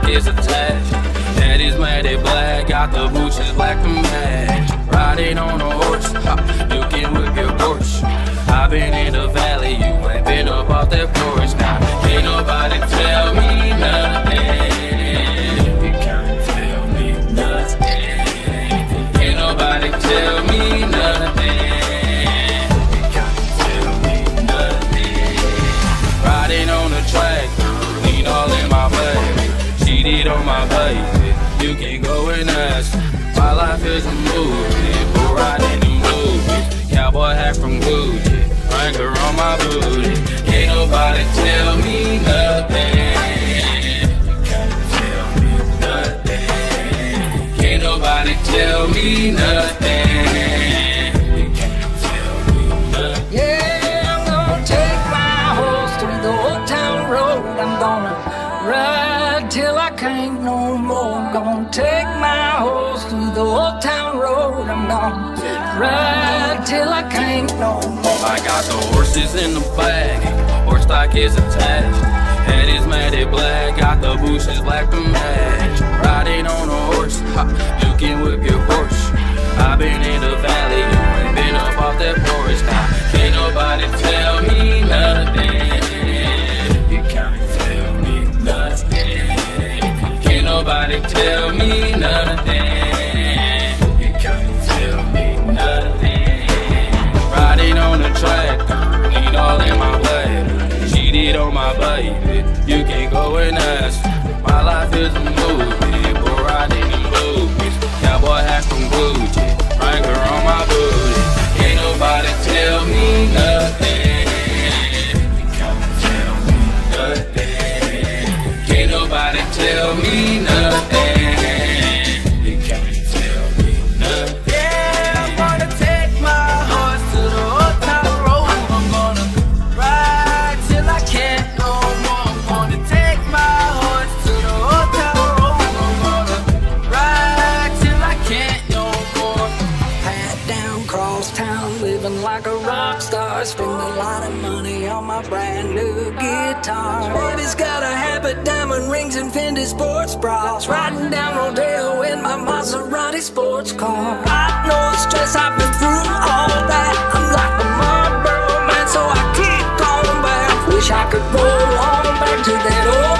pockets attached. Daddy's mad at black, got the boots black and match. Riding on a horse, you can whip your porch. I've been in the valley, you ain't been up off that porch. Now, can't nobody tell me nothing. You can't tell me nothing. Can't nobody tell me nothing. You can't tell me nothing. Riding on a track, all in my baby, cheated on my baby. You can go and ask. My life is a movie, bull riding in movies. Cowboy hat from Gucci, Wrangler on my booty. Can't nobody tell me nothing. Can't tell me nothing. Can't nobody tell me nothing. Ride till I can't no more. I'm gonna take my horse through the old town road. I'm gonna ride till I can't no more. I got the horses in the bag, horse stock is attached. Head is matted black, got the bushes black to match. Riding on a horse, you can whip your horse. I've been in the valley, you ain't been up off that porch. Now, can't nobody tell me nothing. You can't tell me nothing. Can't nobody tell me nothing. You can't tell me nothing. Riding on a tractor, lean all in my blood. Cheated on my baby, you can't go and ask. My life is a movie, but riding in movies. Cowboy hat from Gucci, Wrangler on my booty. Can't nobody tell me nothing. Tell me nothing. You can't tell me nothing. Yeah, I'm gonna take my horse to the old town road. I'm gonna ride till I can't no more. I'm gonna take my horse to the old town road. I'm gonna ride till I can't no more. Hat down, cross town, living like a rock star. Spend a lot of money on my brand new guitar. Baby's got a habit, diamond rings and Fendi sports bras. Riding down Rodeo in my Maserati sports car. I know the stress, I've been through all that. I'm like a Marlboro man, so I keep going back. Wish I could roll on back to that old